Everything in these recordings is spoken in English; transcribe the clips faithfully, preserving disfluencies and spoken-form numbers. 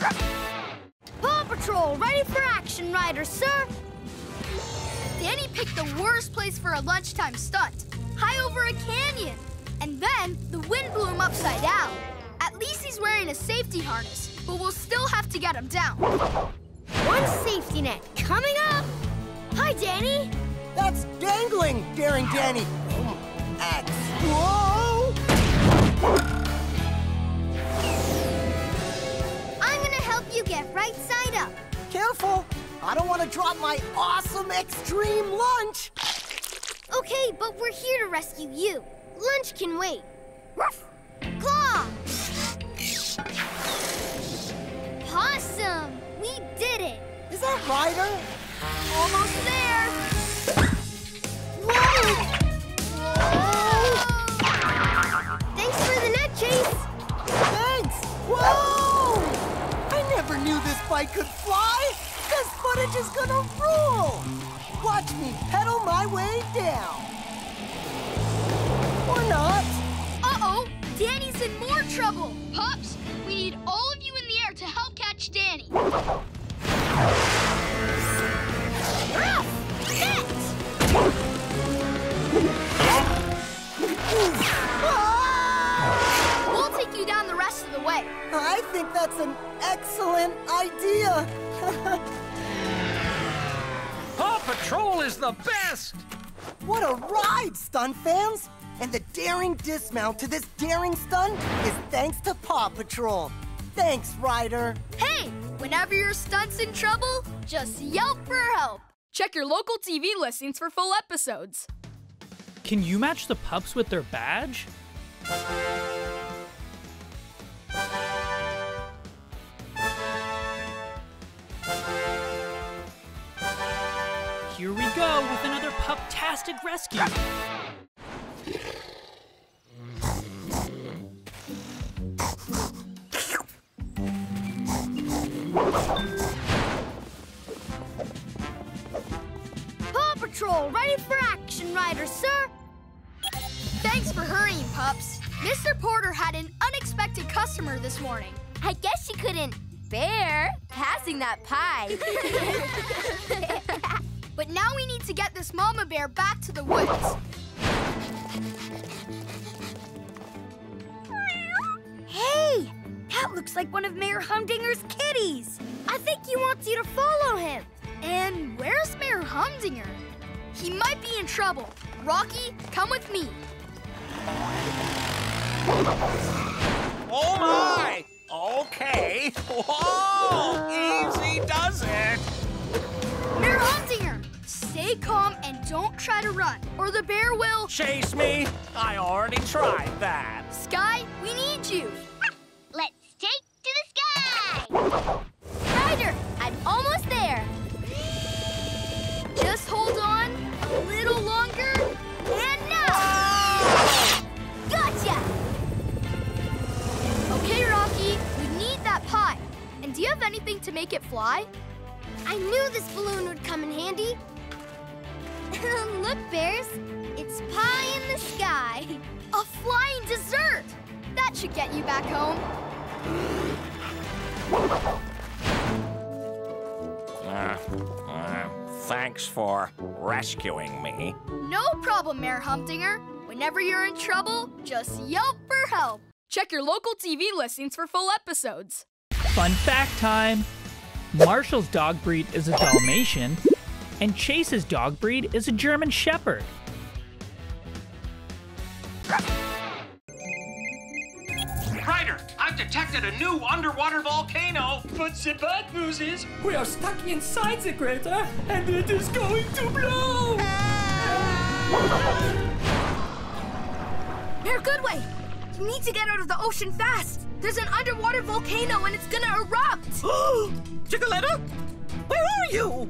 Paw Patrol, ready for action, Ryder, sir. Danny picked the worst place for a lunchtime stunt, high over a canyon. And then the wind blew him upside down. At least he's wearing a safety harness, but we'll still have to get him down. One safety net coming up. Hi, Danny. That's dangling, daring Danny. At whoa! I'm gonna help you get right side up. Careful. I don't want to drop my awesome extreme lunch. Okay, but we're here to rescue you. Lunch can wait. Ruff. Claw! Possum! We did it! Is that Ryder? Almost there! Whoa! Whoa! Thanks for the net, Chase! Thanks! Whoa! I never knew this bike could fly! This footage is gonna rule! Watch me pedal my way down! Or not! Uh-oh! Danny's in more trouble! Pups, we need all of you in the air to help catch Danny! Ruff! Net! We'll take you down the rest of the way. I think that's an excellent idea! Paw Patrol is the best! What a ride, stunt fans! And the daring dismount to this daring stunt is thanks to Paw Patrol. Thanks, Ryder. Hey, whenever your stunt's in trouble, just yelp for help. Check your local T V listings for full episodes. Can you match the pups with their badge? Here we go with another pup-tastic rescue. Paw Patrol, ready for action, Ryder, sir. Thanks for hurrying, pups. Mister Porter had an unexpected customer this morning. I guess she couldn't bear passing that pie. But now we need to get this mama bear back to the woods. Hey! That looks like one of Mayor Humdinger's kitties. I think he wants you to follow him. And where's Mayor Humdinger? He might be in trouble. Rocky, come with me. Oh, my! Okay. Whoa! Easy does it. Mayor Humdinger, stay calm and don't try to run, or the bear will... Chase me. I already tried that. Sky, we need you. Let's take to the sky! Ryder, I'm almost there. Just hold on a little longer, and now! Oh! Gotcha! Okay, Rocky, we need that pie. And do you have anything to make it fly? I knew this balloon would come in handy. Look, bears, it's pie in the sky. A flying dessert! That should get you back home. Uh, uh, thanks for rescuing me. No problem, Mayor Humdinger. Whenever you're in trouble, just yelp for help. Check your local T V listings for full episodes. Fun fact time. Marshall's dog breed is a Dalmatian, and Chase's dog breed is a German Shepherd. Ryder, I've detected a new underwater volcano. But the bad news is we are stuck inside the crater and it is going to blow. Ah! Mayor Goodway, you need to get out of the ocean fast. There's an underwater volcano and it's gonna erupt. Chickaletta, where are you?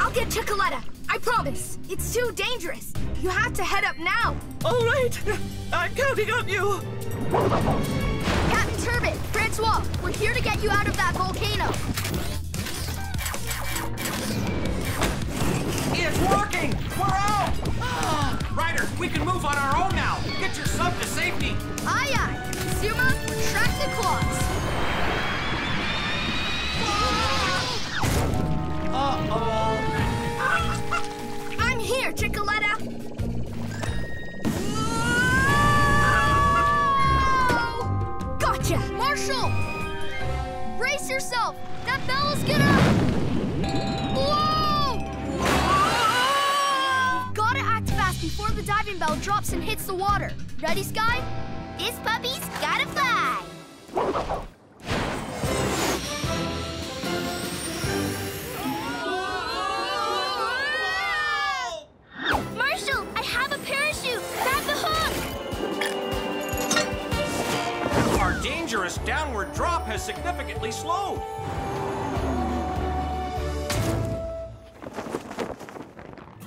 I'll get Chickaletta. I promise. It's too dangerous. You have to head up now. All right, I'm counting on you. Captain Turbot, Francois, we're here to get you out of that volcano. It's working! We're out! Ah, Ryder, we can move on our own now. Get your sub to safety. Aye, aye. Zuma, track the claws. brace yourself! That bell is gonna... Whoa! We've gotta act fast before the diving bell drops and hits the water. Ready, Sky? This puppy's gotta fly! Dangerous downward drop has significantly slowed.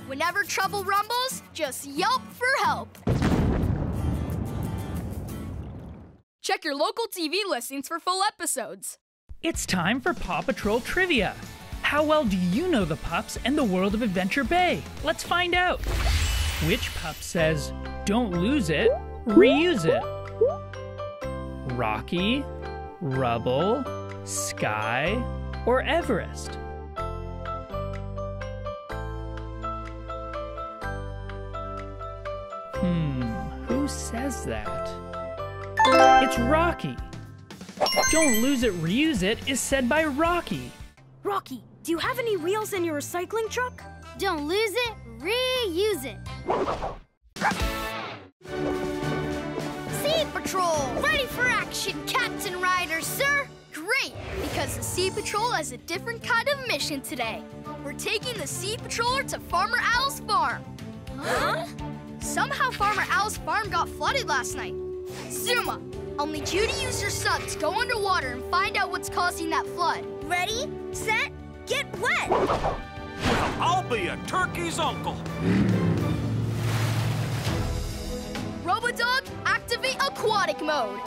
Whenever trouble rumbles, just yelp for help. Check your local T V listings for full episodes. It's time for Paw Patrol Trivia. How well do you know the pups and the world of Adventure Bay? Let's find out. Which pup says, "Don't lose it, reuse it"? Rocky, Rubble, Sky, or Everest? Hmm, who says that? It's Rocky. Don't lose it, reuse it is said by Rocky. Rocky, do you have any wheels in your recycling truck? Don't lose it, reuse it. Sea Patrol! Ready for action, Captain Ryder, sir! Great, because the Sea Patrol has a different kind of mission today. We're taking the Sea Patroller to Farmer Owl's farm. Huh? Somehow Farmer Owl's farm got flooded last night. Zuma, I'll need you to use your sub to go underwater and find out what's causing that flood. Ready, set, get wet! Well, I'll be a turkey's uncle. Robodog, activate aquatic mode.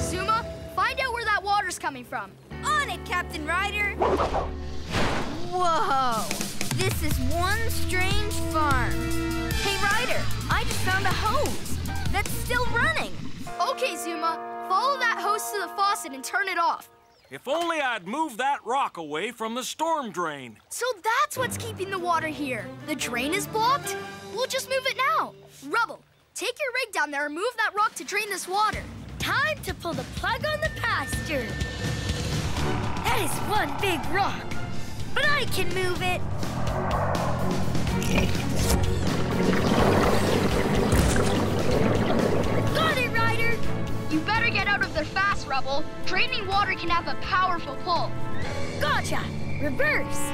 Zuma, find out where that water's coming from. On it, Captain Ryder. Whoa, this is one strange farm. Hey, Ryder, I just found a hose that's still running. Okay, Zuma, follow that hose to the faucet and turn it off. If only I'd moved that rock away from the storm drain. So that's what's keeping the water here. The drain is blocked? We'll just move it now. Rubble, take your rig down there and move that rock to drain this water. Time to pull the plug on the pasture. That is one big rock, but I can move it. Got it, Ryder. You better get out of there fast, Rubble. Draining water can have a powerful pull. Gotcha! Reverse!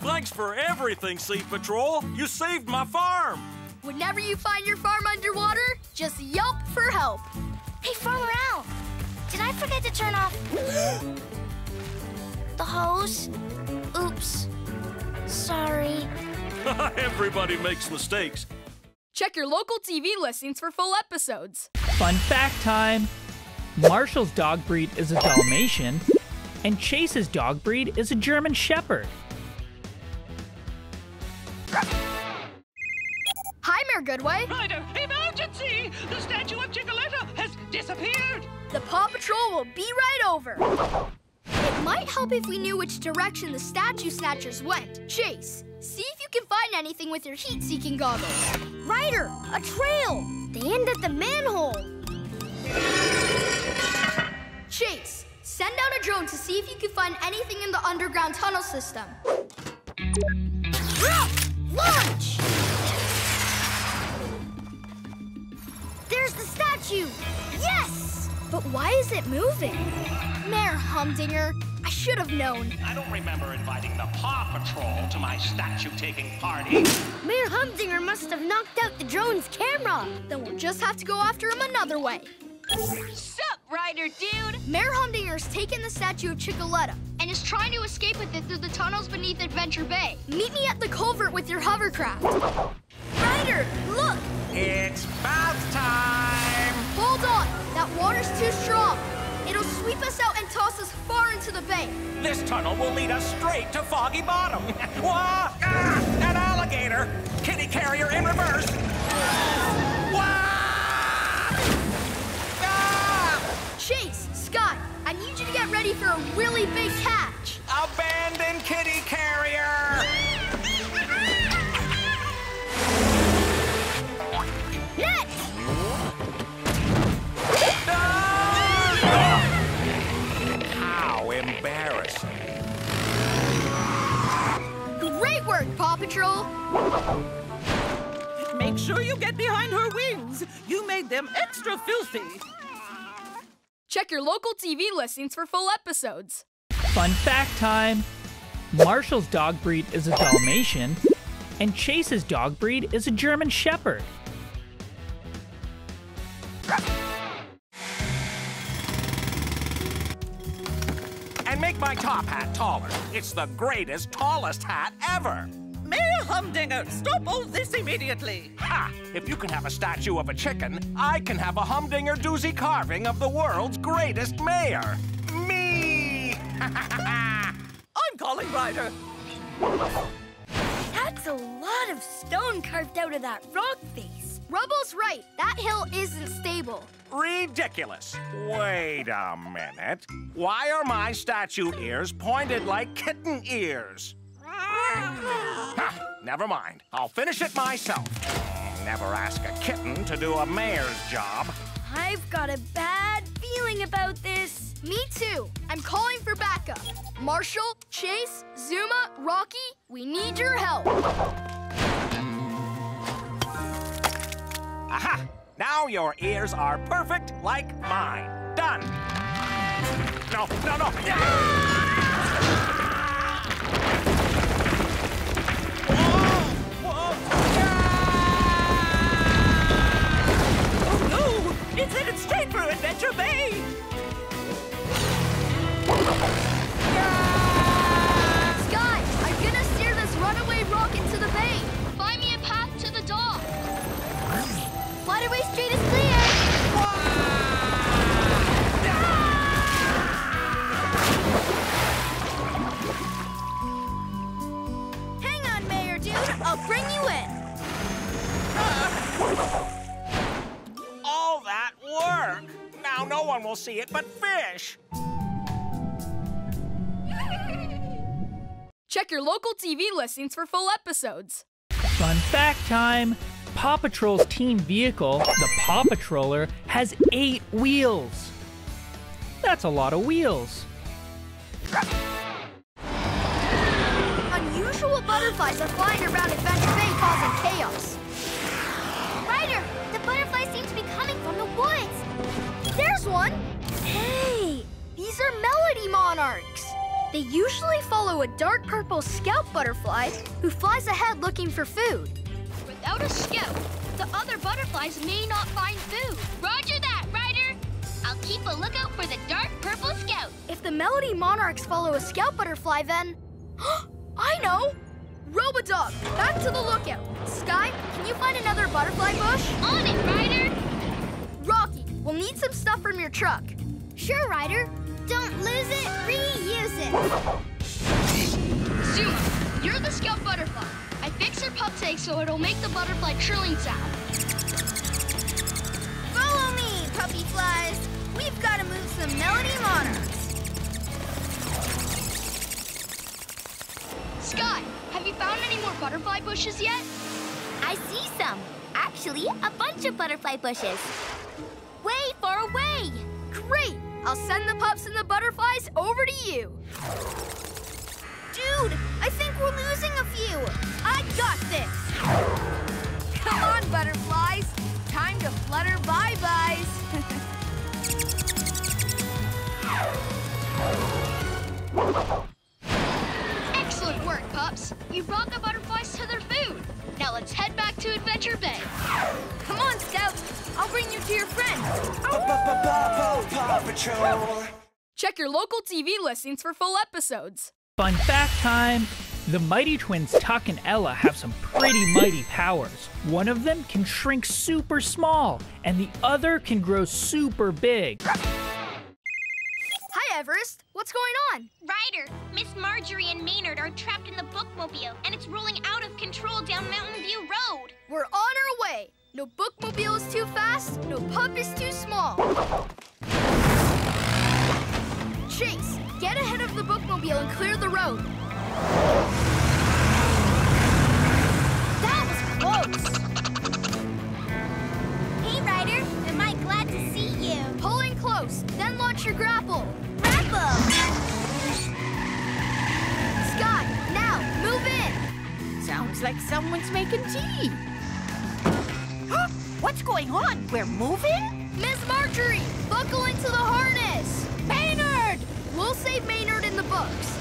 Thanks for everything, Sea Patrol. You saved my farm. Whenever you find your farm underwater, just yelp for help. Hey, Farmer Owl, did I forget to turn off the hose? Oops. Sorry. Everybody makes mistakes. Check your local T V listings for full episodes. Fun fact time. Marshall's dog breed is a Dalmatian, and Chase's dog breed is a German Shepherd. Hi, Mayor Goodway. Ryder, emergency! The statue of Chickaletta has disappeared. The Paw Patrol will be right over. It might help if we knew which direction the statue snatchers went. Chase, see if you can find anything with your heat-seeking goggles. Ryder, a trail! They end at the manhole. Chase, send out a drone to see if you can find anything in the underground tunnel system. Launch! There's the statue! Yes! But why is it moving? Mayor Humdinger, I should have known. I don't remember inviting the Paw Patrol to my statue-taking party. Mayor Humdinger must have knocked out the drone's camera. Then we'll just have to go after him another way. Sup, Ryder, dude? Mayor Humdinger's taken the statue of Chickaletta and is trying to escape with it through the tunnels beneath Adventure Bay. Meet me at the culvert with your hovercraft. Ryder, look! It's bath time! Hold on, that water's too strong. It'll sweep us out and toss us far into the bay. This tunnel will lead us straight to Foggy Bottom. Whoa! Ah! An alligator! Kitty carrier in reverse! Whoa! Ah! Chase, Scott, I need you to get ready for a really big catch. Abandon kitty carrier! Net! Patrol. Make sure you get behind her wings. You made them extra filthy. Check your local T V listings for full episodes. Fun fact time. Marshall's dog breed is a Dalmatian, and Chase's dog breed is a German Shepherd. And make my top hat taller. It's the greatest, tallest hat ever. Mayor Humdinger, stop all this immediately. Ha! If you can have a statue of a chicken, I can have a Humdinger doozy carving of the world's greatest mayor. Me! I'm calling Ryder. That's a lot of stone carved out of that rock face. Rubble's right. That hill isn't stable. Ridiculous. Wait a minute. Why are my statue ears pointed like kitten ears? Ha, never mind. I'll finish it myself. Never ask a kitten to do a mayor's job. I've got a bad feeling about this. Me too. I'm calling for backup. Marshall, Chase, Zuma, Rocky, we need your help. Aha! Now your ears are perfect like mine. Done. No, no, no. Ah! It's headed straight for Adventure Bay! Sky, I'm gonna steer this runaway rock into the bay! Find me a path to the dock! Waterway Street is clear! Hang on, Mayor Dude! I'll bring you in! Uh. All that work! Now no one will see it but fish! Check your local T V listings for full episodes. Fun fact time! Paw Patrol's team vehicle, the Paw Patroller, has eight wheels. That's a lot of wheels. Unusual butterflies are flying around Adventure Bay Falls in chaos. Ryder! The butterflies seem to be coming from the woods. There's one. Hey, these are Melody Monarchs. They usually follow a dark purple scout butterfly who flies ahead looking for food. Without a scout, the other butterflies may not find food. Roger that, Ryder. I'll keep a lookout for the dark purple scout. If the Melody Monarchs follow a scout butterfly, then... I know! Robodog, back to the lookout. Sky, can you find another butterfly bush? On it, Ryder! Rocky, we'll need some stuff from your truck. Sure, Ryder. Don't lose it, reuse it. Zuma, you're the scout butterfly. I fixed her pump tank so it'll make the butterfly trilling sound. Follow me, puppy flies. We've got to move some Melody Monarchs. Sky, have you found any more butterfly bushes yet? I see some. Actually, a bunch of butterfly bushes. Way far away! Great! I'll send the pups and the butterflies over to you. Dude, I think we're losing a few. I got this! Come on, butterflies. Time to flutter bye-byes. Excellent work, pups. You brought the butterflies to their food. Now let's head back to Adventure Bay. Come on, Scout. I'll bring you to your friend. Paw Patrol. Check your local T V listings for full episodes. Fun fact time. The mighty twins Tuck and Ella have some pretty mighty powers. One of them can shrink super small, and the other can grow super big. Hi, Everest. What's going on? Ryder, Miss Marjorie and Maynard are trapped in the bookmobile, and it's rolling out of control down Mountain View Road. We're on our way. No bookmobile is too fast, no pup is too small. Chase, get ahead of the bookmobile and clear the road. That was close. Hey, Ryder. Am I glad to see you? Pull in close, then launch your grapple. Sky, now, move in! Sounds Looks like someone's making tea. What's going on? We're moving? Miss Marjorie, buckle into the harness. Maynard! We'll save Maynard in the books.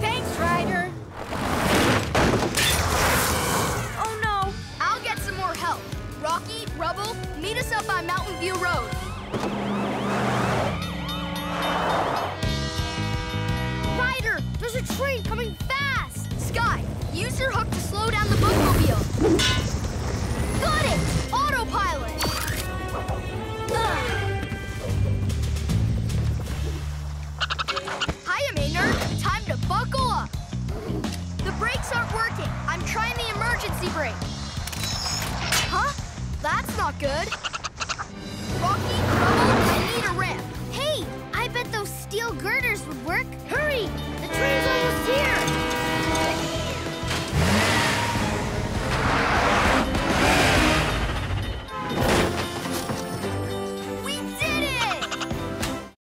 Thanks, Ryder. Oh, no. I'll get some more help. Rocky, Rubble, meet us up by Mountain View Road. Ryder, there's a train coming fast. Sky, use your hook to slow down the bookmobile. Got it! Autopilot! Hiya, Maynard. Time to buckle up. The brakes aren't working. I'm trying the emergency brake. Huh? That's not good. Rocky, Rubble, I need a ramp. Hey, I bet those steel girders would work. Hurry, the train's almost here. We did it!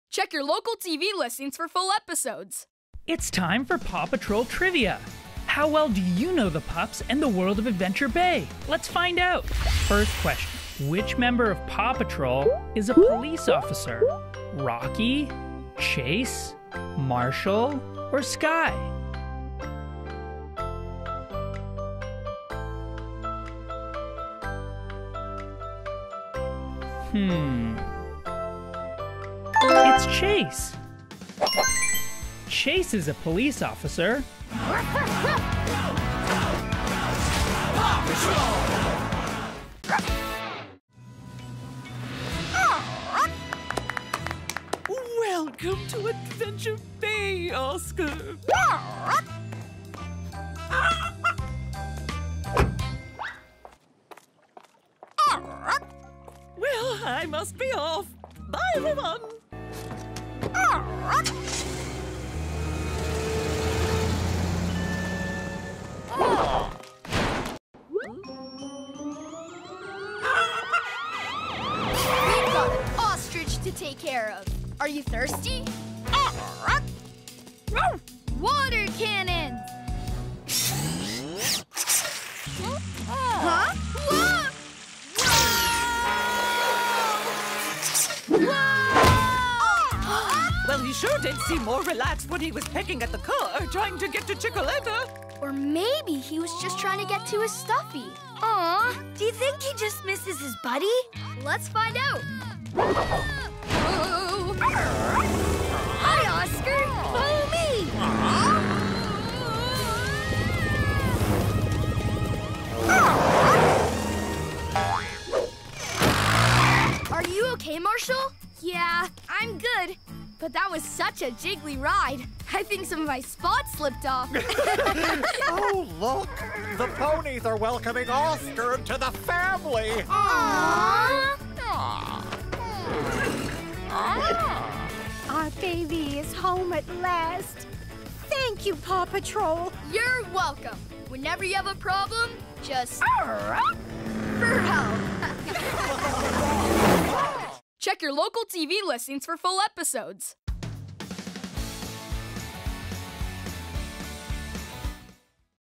Check your local T V listings for full episodes. It's time for Paw Patrol Trivia. How well do you know the pups and the world of Adventure Bay? Let's find out. First question. Which member of Paw Patrol is a police officer? Rocky, Chase, Marshall, or Sky? Hmm. It's Chase. Chase is a police officer. Paw Patrol! Welcome to Adventure Bay, Oscar. Well, I must be off. Bye, everyone. Oh. We've got an ostrich to take care of. Are you thirsty? Water cannon! Huh? Whoa! Whoa! Whoa! Well, he sure did seem more relaxed when he was pecking at the car, trying to get to Chickaletta. Or maybe he was just trying to get to his stuffy. Aw, do you think he just misses his buddy? Let's find out. Hi, Oscar. Follow me. Are you okay, Marshall? Yeah, I'm good. But that was such a jiggly ride. I think some of my spots slipped off. Oh, look. The ponies are welcoming Oscar to the family. Aww. Aww. Ah. Our baby is home at last. Thank you, Paw Patrol. You're welcome. Whenever you have a problem, just for help. Check your local T V listings for full episodes.